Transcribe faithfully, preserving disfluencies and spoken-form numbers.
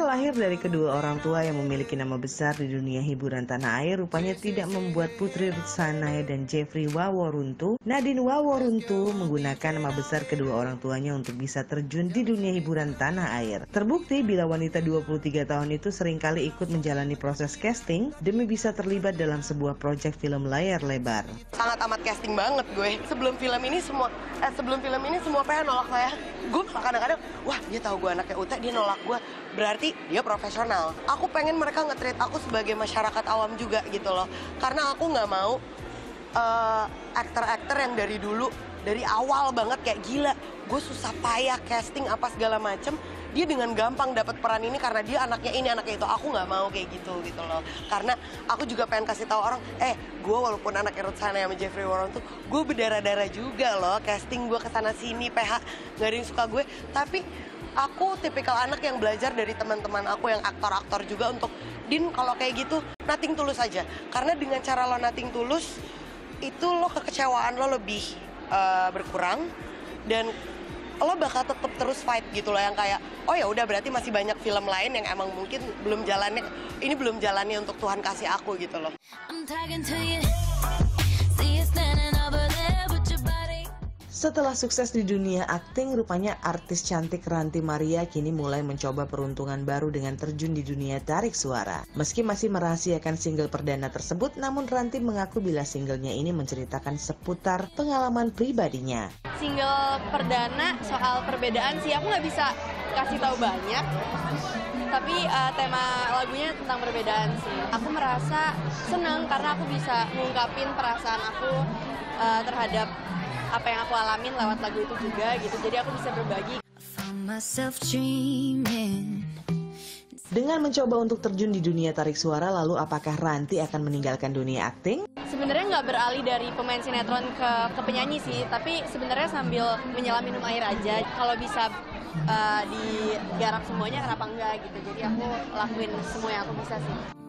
terlahir dari kedua orang tua yang memiliki nama besar di dunia hiburan tanah air, rupanya tidak membuat Putri Ruth Sahanaya dan Jeffrey Waruntu, Nadine Waworuntu, menggunakan nama besar kedua orang tuanya untuk bisa terjun di dunia hiburan tanah air. Terbukti bila wanita dua puluh tiga tahun itu seringkali ikut menjalani proses casting demi bisa terlibat dalam sebuah proyek film layar lebar. Sangat amat casting banget gue. Sebelum film ini semua, eh, sebelum film ini semua P H nolak saya. Gue kadang-kadang, wah dia tahu gue anaknya U T, dia nolak gue. Berarti dia profesional. Aku pengen mereka nge-treat aku sebagai masyarakat awam juga gitu loh. Karena aku nggak mau uh, aktor-aktor yang dari dulu, dari awal banget kayak gila. Gue susah payah casting apa segala macem. Dia dengan gampang dapat peran ini karena dia anaknya ini, anaknya itu. Aku nggak mau kayak gitu gitu loh. Karena aku juga pengen kasih tahu orang, eh gue walaupun anak Ruth Sahanaya sama Jeffrey Warren tuh, gue berdarah-darah juga loh. Casting gue kesana-sini, P H, nggak ada yang suka gue. Tapi aku tipikal anak yang belajar dari teman-teman aku yang aktor-aktor juga untuk, Din, kalau kayak gitu nothing tulus aja. Karena dengan cara lo nothing tulus, itu lo kekecewaan lo lebih uh, berkurang. Dan lo bakal tetap terus fight gitu loh, yang kayak, oh ya udah berarti masih banyak film lain yang emang mungkin belum jalannya, ini belum jalannya untuk Tuhan kasih aku gitu loh. Setelah sukses di dunia akting, rupanya artis cantik Ranty Maria kini mulai mencoba peruntungan baru dengan terjun di dunia tarik suara. Meski masih merahasiakan single perdana tersebut, namun Ranty mengaku bila singlenya ini menceritakan seputar pengalaman pribadinya. Single perdana soal perbedaan sih, aku nggak bisa kasih tahu banyak. Tapi uh, tema lagunya tentang perbedaan sih. Aku merasa senang karena aku bisa mengungkapin perasaan aku uh, terhadap apa yang aku alamin lewat lagu itu juga gitu, jadi aku bisa berbagi. Dengan mencoba untuk terjun di dunia tarik suara, lalu apakah Ranty akan meninggalkan dunia akting? Sebenarnya nggak beralih dari pemain sinetron ke, ke penyanyi sih, tapi sebenarnya sambil menyelam minum air aja. Kalau bisa uh, digarap semuanya, kenapa enggak gitu, jadi aku lakuin semua yang aku bisa sih.